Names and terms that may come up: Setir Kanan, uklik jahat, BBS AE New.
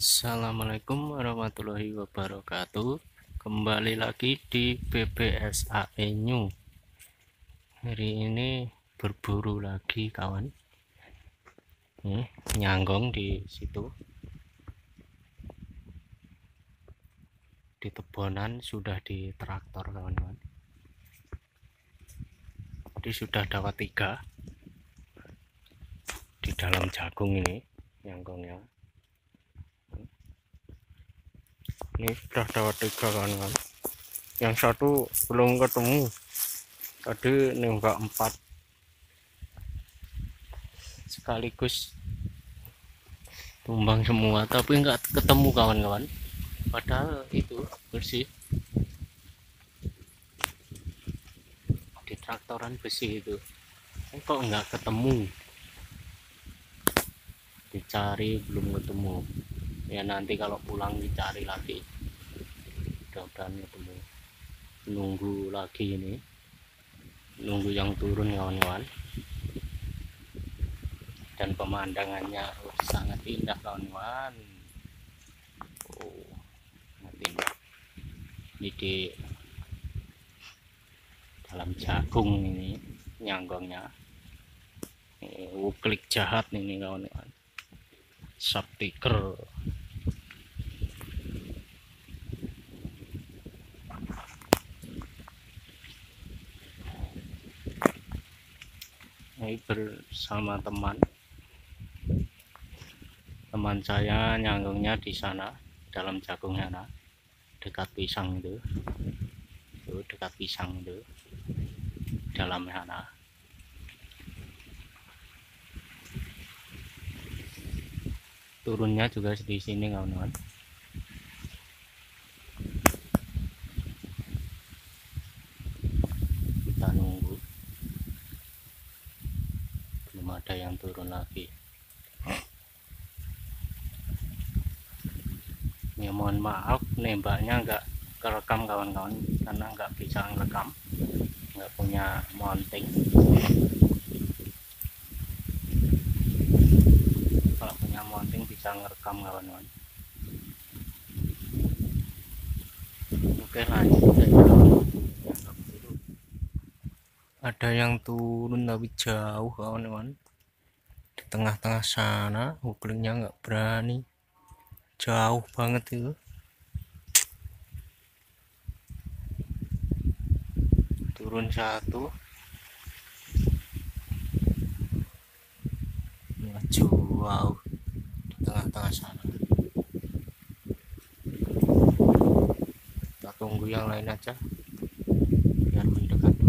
Assalamualaikum warahmatullahi wabarakatuh. Kembali lagi di BBS AE New. Hari ini berburu lagi kawan. Nyanggong di situ. Di tebonan sudah di traktor kawan-kawan. Jadi sudah dapat 3 di dalam jagung ini nyanggongnya. Ini sudah dapat 3 kawan-kawan. Yang satu belum ketemu. Tadi nembak 4 sekaligus tumbang semua, tapi nggak ketemu kawan-kawan. Padahal itu bersih. Di traktoran besi itu. Kok nggak ketemu? Dicari belum ketemu. Ya nanti kalau pulang dicari lagi, mudah-mudahan ketemu. Nunggu lagi ini, nunggu yang turun kawan-kawan. Dan pemandangannya sangat indah kawan-kawan. Sangat indah. Ini di dalam jagung ini nyanggongnya. Ini wuklik jahat ini kawan-kawan. Subtiker. Ini bersama teman saya nyanggongnya di sana, dalam jagungnya sana, dekat pisang itu. Tuh, dekat pisang itu, dalam sana. Turunnya juga di sini kawan-kawan. Kita nunggu. Ada yang turun lagi. Ya mohon maaf nembaknya nggak kerekam kawan-kawan, karena nggak bisa ngerekam, nggak punya mounting. Kalau punya mounting bisa ngerekam kawan-kawan. Oke lanjut ya. Ada yang turun tapi jauh kawan-kawan, di tengah-tengah sana. Huklingnya nggak berani, jauh banget itu. Turun 1 maju, wow, di tengah-tengah sana. Kita tunggu yang lain aja biar mendekat.